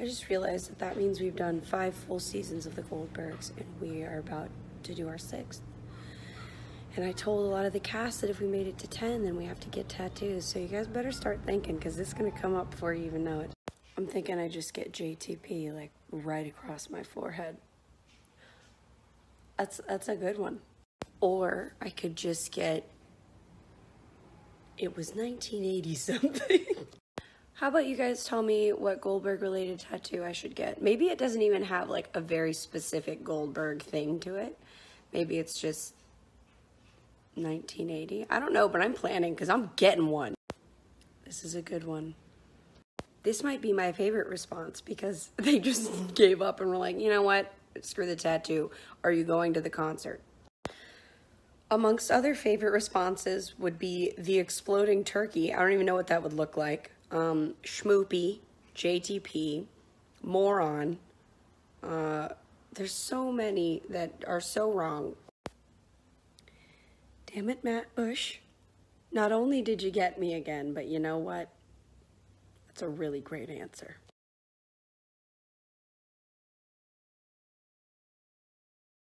I just realized that means we've done 5 full seasons of The Goldbergs, and we are about to do our 6th. And I told a lot of the cast that if we made it to 10, then we have to get tattoos. So you guys better start thinking, because this is going to come up before you even know it. I'm thinking I just get JTP, like, right across my forehead. That's a good one. Or I could just get, it was 1980 something. How about you guys tell me what Goldberg-related tattoo I should get? Maybe it doesn't even have, like, a very specific Goldberg thing to it. Maybe it's just 1980. I don't know, but I'm planning, because I'm getting one. This is a good one. This might be my favorite response, because they just gave up and were like, you know what? Screw the tattoo. Are you going to the concert? Amongst other favorite responses would be the exploding turkey. I don't even know what that would look like. Schmoopy, JTP, moron. There's so many that are so wrong. Damn it, Matt Bush. Not only did you get me again, but you know what? That's a really great answer.